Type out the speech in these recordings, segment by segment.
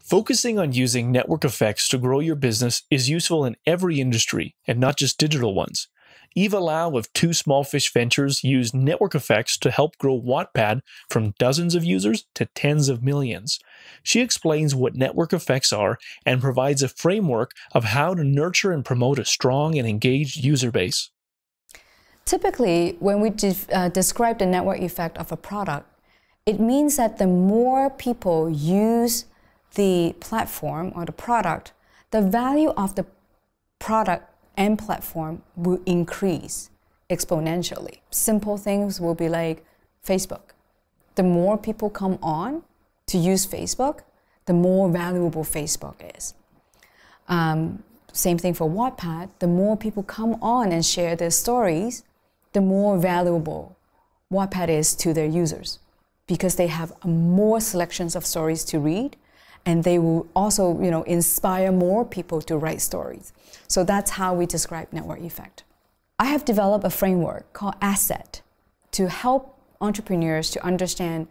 Focusing on using network effects to grow your business is useful in every industry, and not just digital ones. Eva Lau of Two Small Fish Ventures used network effects to help grow Wattpad from dozens of users to tens of millions. She explains what network effects are and provides a framework of how to nurture and promote a strong and engaged user base. Typically, when we describe the network effect of a product, it means that the more people use the platform or the product, the value of the product and platform will increase exponentially. Simple things will be like Facebook. The more people come on to use Facebook, the more valuable Facebook is. Same thing for Wattpad. The more people come on and share their stories, the more valuable Wattpad is to their users, because they have more selections of stories to read, and they will also, inspire more people to write stories. So that's how we describe network effect. I have developed a framework called ASSET to help entrepreneurs to understand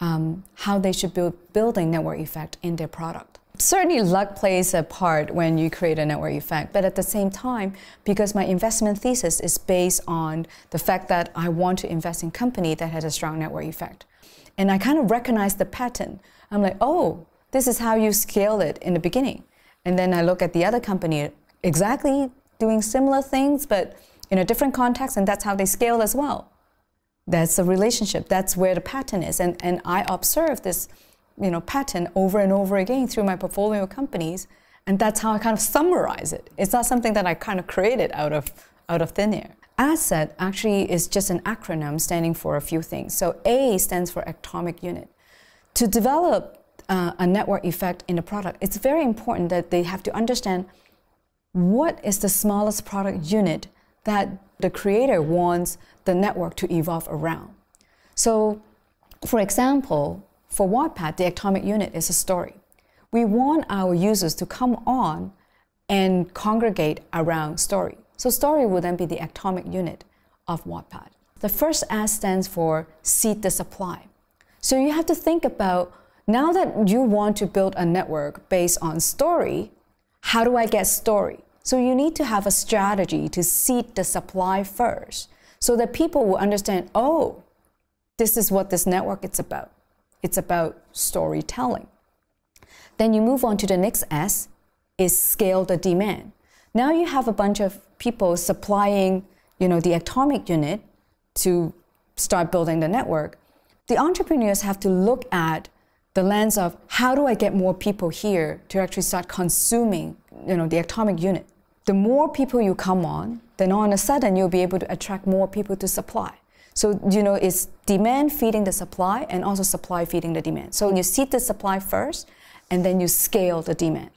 how they should build a network effect in their product. Certainly luck plays a part when you create a network effect, but at the same time, because my investment thesis is based on the fact that I want to invest in company that has a strong network effect. And I kind of recognize the pattern. I'm like, oh, this is how you scale it in the beginning. And then I look at the other company exactly doing similar things, but in a different context, and that's how they scale as well. That's the relationship. That's where the pattern is. And I observe this pattern over and over again through my portfolio companies, and that's how I kind of summarize it. It's not something that I kind of created out of thin air. ASSET actually is just an acronym standing for a few things. So A stands for atomic unit. To develop a network effect in a product, it's very important that they have to understand what is the smallest product unit that the creator wants the network to evolve around. So, for example, for Wattpad, the atomic unit is a story. We want our users to come on and congregate around story. So story will then be the atomic unit of Wattpad. The first S stands for seed the supply. So you have to think about, now that you want to build a network based on story, how do I get story? So you need to have a strategy to seed the supply first, so that people will understand, oh, this is what this network is about. It's about storytelling. Then you move on to the next S, is scale the demand. Now you have a bunch of people supplying, the atomic unit to start building the network. The entrepreneurs have to look at the lens of, how do I get more people here to actually start consuming, the atomic unit? The more people you come on, then all of a sudden you'll be able to attract more people to supply. So, it's demand feeding the supply, and also supply feeding the demand. So you seed the supply first, and then you scale the demand.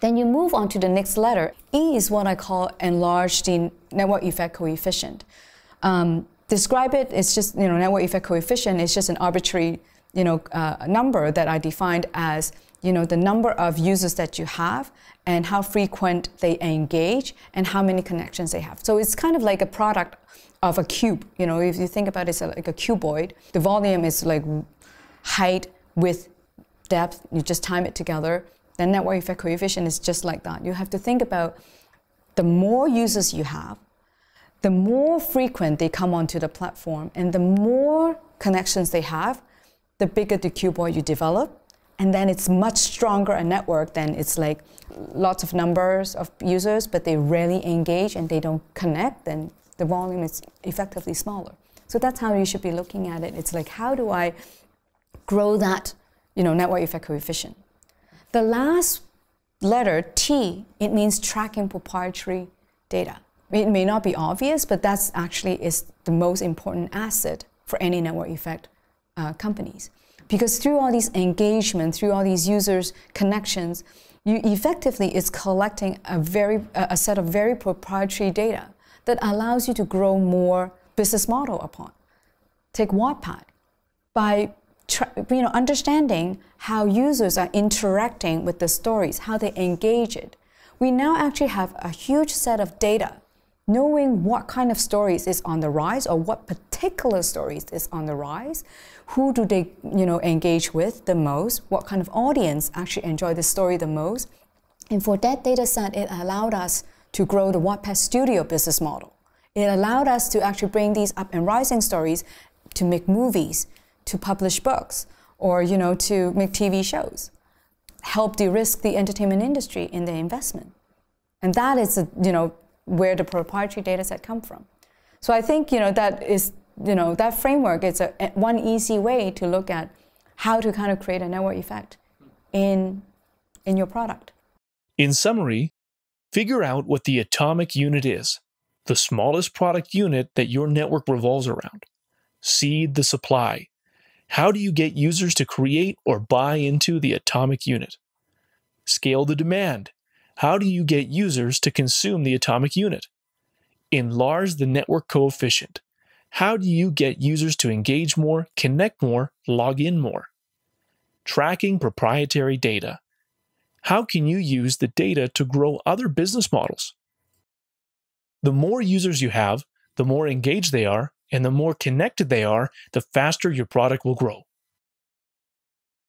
Then you move on to the next letter. E is what I call enlarge the network effect coefficient. Describe it, it's just, network effect coefficient is just an arbitrary number that I defined as, the number of users that you have, and how frequent they engage, and how many connections they have. So it's kind of like a product of a cube. If you think about it, it's like a cuboid. The volume is like height, width, depth. You just time it together. The network effect coefficient is just like that. You have to think about, the more users you have, the more frequent they come onto the platform, and the more connections they have, the bigger the cuboid you develop, and then it's much stronger a network than it's like lots of numbers of users, but they rarely engage and they don't connect, then the volume is effectively smaller. So that's how you should be looking at it. It's like, how do I grow that, network effect coefficient? The last letter, T, it means tracking proprietary data. It may not be obvious, but that's actually is the most important asset for any network effect companies. Because through all these engagement, through all these users' connections, you effectively is collecting a set of very proprietary data that allows you to grow more business model upon. Take Wattpad. By understanding how users are interacting with the stories, how they engage it, we now actually have a huge set of data, knowing what kind of stories is on the rise or what particular stories is on the rise, who do they engage with the most, what kind of audience actually enjoy the story the most. And for that data set, it allowed us to grow the Wattpad Studio business model. It allowed us to actually bring these up and rising stories to make movies, to publish books, or to make TV shows, help de-risk the entertainment industry in their investment. And that is where the proprietary data set come from. So I think that is that framework is one easy way to look at how to kind of create a network effect in your product. In summary, figure out what the atomic unit is, the smallest product unit that your network revolves around. Seed the supply. How do you get users to create or buy into the atomic unit? Scale the demand. How do you get users to consume the atomic unit? Enlarge the network coefficient. How do you get users to engage more, connect more, log in more? Tracking proprietary data. How can you use the data to grow other business models? The more users you have, the more engaged they are, and the more connected they are, the faster your product will grow.